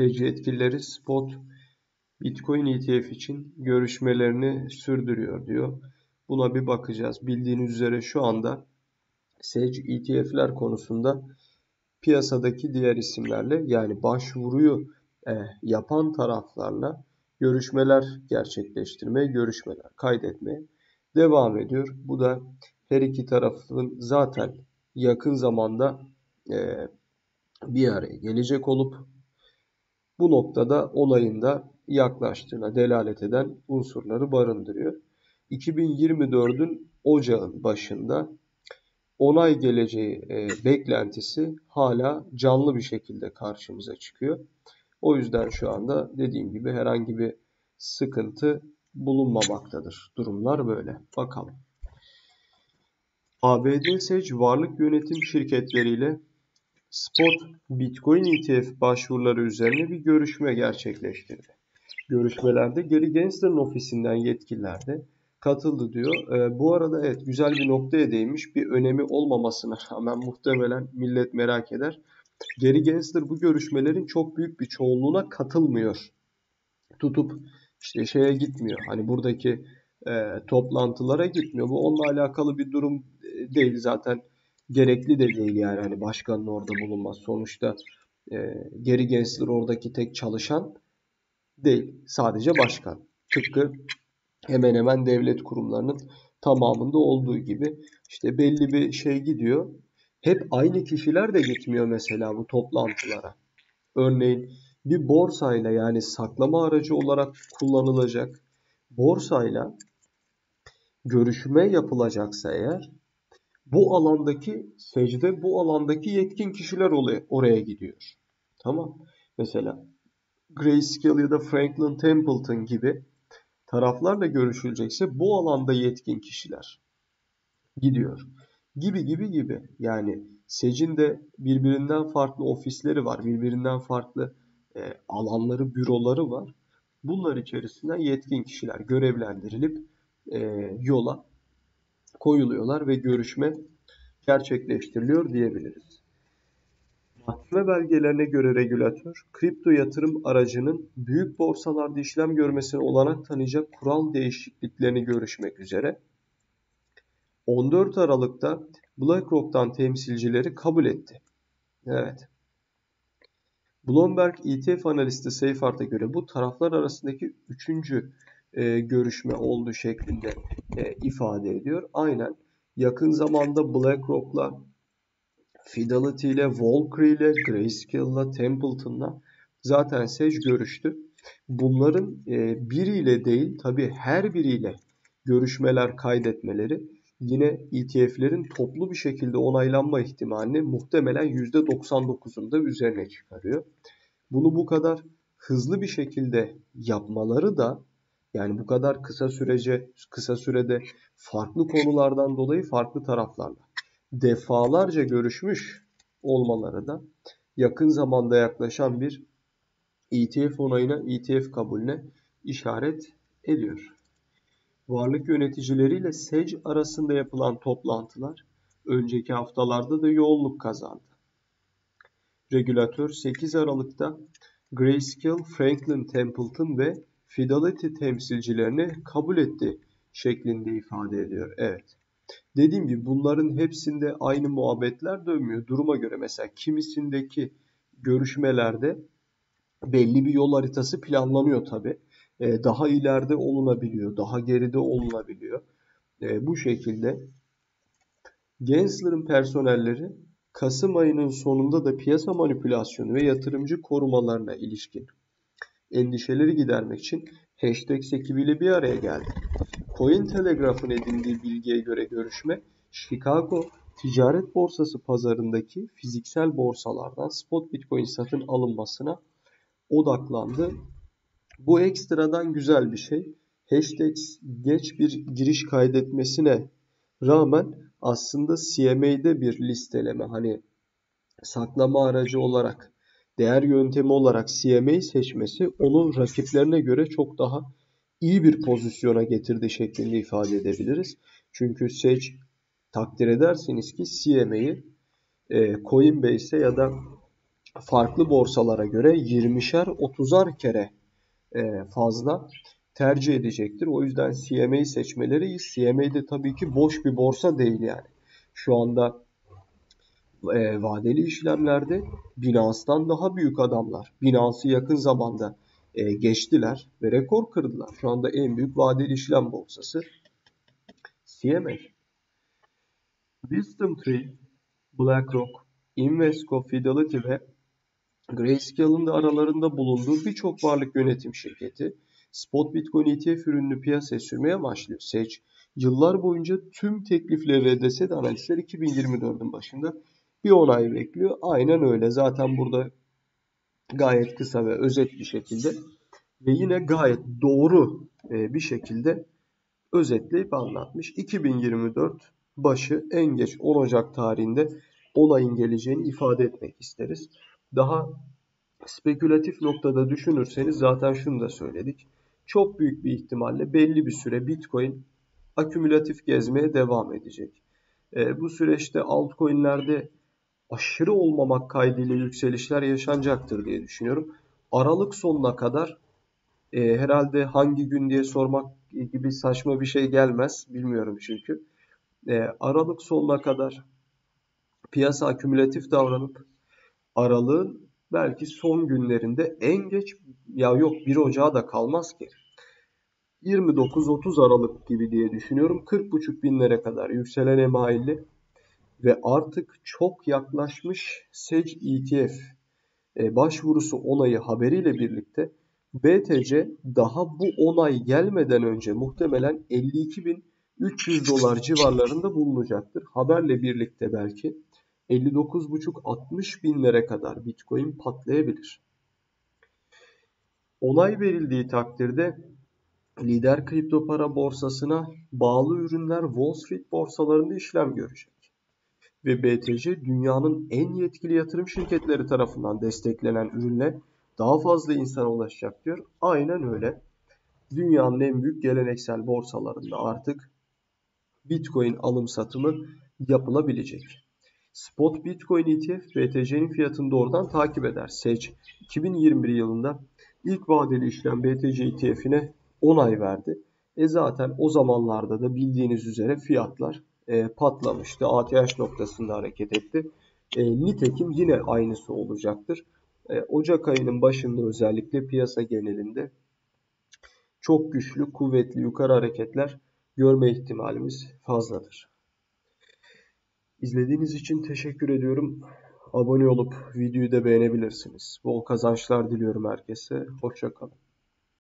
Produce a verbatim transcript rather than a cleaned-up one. T C yetkilileri spot Bitcoin E T F için görüşmelerini sürdürüyor diyor. Buna bir bakacağız. Bildiğiniz üzere şu anda S E C E T F'ler konusunda piyasadaki diğer isimlerle, yani başvuruyu e, yapan taraflarla görüşmeler gerçekleştirmeye, görüşmeler kaydetmeye devam ediyor. Bu da her iki tarafın zaten yakın zamanda e, bir araya gelecek olup bu noktada onayında yaklaştığına delalet eden unsurları barındırıyor. iki bin yirmi dördün ocağın başında onay geleceği e, beklentisi hala canlı bir şekilde karşımıza çıkıyor. O yüzden şu anda dediğim gibi herhangi bir sıkıntı bulunmamaktadır. Durumlar böyle. Bakalım. A B D S E C varlık yönetim şirketleriyle spot Bitcoin E T F başvuruları üzerine bir görüşme gerçekleştirdi. Görüşmelerde Gary Gensler'ın ofisinden yetkililer de katıldı diyor. E, bu arada evet, güzel bir noktaya değinmiş. Bir önemi olmamasına rağmen muhtemelen millet merak eder. Gary Gensler bu görüşmelerin çok büyük bir çoğunluğuna katılmıyor. Tutup işte şeye gitmiyor. Hani buradaki e, toplantılara gitmiyor. Bu onunla alakalı bir durum değil zaten. Gerekli de değil yani. Hani başkanın orada bulunmaz. Sonuçta e, Gary Gensler oradaki tek çalışan değil. Sadece başkan. Tıpkı hemen hemen devlet kurumlarının tamamında olduğu gibi işte belli bir şey gidiyor. Hep aynı kişiler de gitmiyor mesela bu toplantılara. Örneğin bir borsayla, yani saklama aracı olarak kullanılacak borsayla görüşme yapılacaksa eğer, bu alandaki secde, bu alandaki yetkin kişiler oraya gidiyor. Tamam. Mesela Grayscale ya da Franklin Templeton gibi taraflarla görüşülecekse bu alanda yetkin kişiler gidiyor. Gibi gibi gibi. Yani S E C'in de birbirinden farklı ofisleri var. Birbirinden farklı e, alanları, büroları var. Bunlar içerisinden yetkin kişiler görevlendirilip e, yola koyuluyorlar ve görüşme gerçekleştiriliyor diyebiliriz. Mahkeme belgelerine göre regülatör, kripto yatırım aracının büyük borsalarda işlem görmesine olanak tanıyacak kural değişikliklerini görüşmek üzere on dört Aralık'ta BlackRock'tan temsilcileri kabul etti. Evet. Bloomberg E T F analisti Seyfart'a göre bu taraflar arasındaki üçüncü e, görüşme olduğu şeklinde e, ifade ediyor. Aynen. Yakın zamanda BlackRock'la, Fidelity ile, Volcker ile, Grayscale ile, Templeton'la zaten S E C görüştü. Bunların e, biriyle değil, tabii her biriyle görüşmeler kaydetmeleri yine E T F'lerin toplu bir şekilde onaylanma ihtimalini muhtemelen yüzde doksan dokuz'un da üzerine çıkarıyor. Bunu bu kadar hızlı bir şekilde yapmaları da, yani bu kadar kısa sürece kısa sürede farklı konulardan dolayı farklı taraflarla defalarca görüşmüş olmaları da yakın zamanda yaklaşan bir E T F onayına, E T F kabulüne işaret ediyor. Varlık yöneticileriyle S E C arasında yapılan toplantılar önceki haftalarda da yoğunluk kazandı. Regülatör sekiz Aralık'ta Grayscale, Franklin Templeton ve Fidelity temsilcilerini kabul etti şeklinde ifade ediyor. Evet. Dediğim gibi bunların hepsinde aynı muhabbetler dönmüyor. Duruma göre mesela kimisindeki görüşmelerde belli bir yol haritası planlanıyor tabii. Ee, daha ileride olunabiliyor, daha geride olunabiliyor. Ee, bu şekilde Gensler'ın personelleri Kasım ayının sonunda da piyasa manipülasyonu ve yatırımcı korumalarına ilişkin endişeleri gidermek için Hashdex ekibiyle bir araya geldi. Cointelegraph'ın edindiği bilgiye göre görüşme, Chicago ticaret borsası pazarındaki fiziksel borsalardan spot Bitcoin satın alınmasına odaklandı. Bu ekstradan güzel bir şey. Hashdex geç bir giriş kaydetmesine rağmen aslında C M E'de bir listeleme, hani saklama aracı olarak, değer yöntemi olarak C M E'yi seçmesi onun rakiplerine göre çok daha iyi bir pozisyona getirdi şeklinde ifade edebiliriz. Çünkü S E C, takdir edersiniz ki C M E'yi e, Coinbase'e ya da farklı borsalara göre yirmişer otuzar kere fazla tercih edecektir. O yüzden C M E'yi seçmeleri iyi. C M E de tabii ki boş bir borsa değil yani. Şu anda e, vadeli işlemlerde Binance'dan daha büyük adamlar. Binance'ı yakın zamanda e, geçtiler ve rekor kırdılar. Şu anda en büyük vadeli işlem borsası C M E. WisdomTree, BlackRock, Invesco, Fidelity ve Grayscale'ın da aralarında bulunduğu birçok varlık yönetim şirketi spot Bitcoin E T F ürününü piyasaya sürmeye başlıyor. Seç yıllar boyunca tüm teklifleri reddetse de analistler iki bin yirmi dördün başında bir onay bekliyor. Aynen öyle. Zaten burada gayet kısa ve özet bir şekilde ve yine gayet doğru bir şekilde özetleyip anlatmış. iki bin yirmi dört başı en geç on Ocak tarihinde onayın geleceğini ifade etmek isteriz. Daha spekülatif noktada düşünürseniz zaten şunu da söyledik. Çok büyük bir ihtimalle belli bir süre Bitcoin akümülatif gezmeye devam edecek. E, bu süreçte altcoin'lerde aşırı olmamak kaydıyla yükselişler yaşanacaktır diye düşünüyorum. Aralık sonuna kadar e, herhalde hangi gün diye sormak gibi saçma bir şey gelmez. Bilmiyorum çünkü. E, Aralık sonuna kadar piyasa akümülatif davranıp aralığın belki son günlerinde en geç ya yok bir Ocağı da kalmaz ki yirmi dokuz otuz Aralık gibi diye düşünüyorum. kırk buçuk binlere kadar yükselen emayili ve artık çok yaklaşmış S E C E T F e, başvurusu onayı haberiyle birlikte B T C daha bu onay gelmeden önce muhtemelen elli iki bin üç yüz dolar civarlarında bulunacaktır. Haberle birlikte belki elli dokuz buçuk altmış binlere kadar Bitcoin patlayabilir. Onay verildiği takdirde lider kripto para borsasına bağlı ürünler Wall Street borsalarında işlem görecek. Ve B T C dünyanın en yetkili yatırım şirketleri tarafından desteklenen ürünle daha fazla insana ulaşacak diyor. Aynen öyle. Dünyanın en büyük geleneksel borsalarında artık Bitcoin alım satımı yapılabilecek. Spot Bitcoin E T F B T C'nin fiyatını doğrudan takip eder. S E C iki bin yirmi bir yılında ilk vadeli işlem B T C E T F'ine onay verdi. E zaten o zamanlarda da bildiğiniz üzere fiyatlar e, patlamıştı. A T H noktasında hareket etti. E, nitekim yine aynısı olacaktır. E, Ocak ayının başında özellikle piyasa genelinde çok güçlü, kuvvetli yukarı hareketler görme ihtimalimiz fazladır. İzlediğiniz için teşekkür ediyorum. Abone olup videoyu da beğenebilirsiniz. Bol kazançlar diliyorum herkese. Hoşça kalın.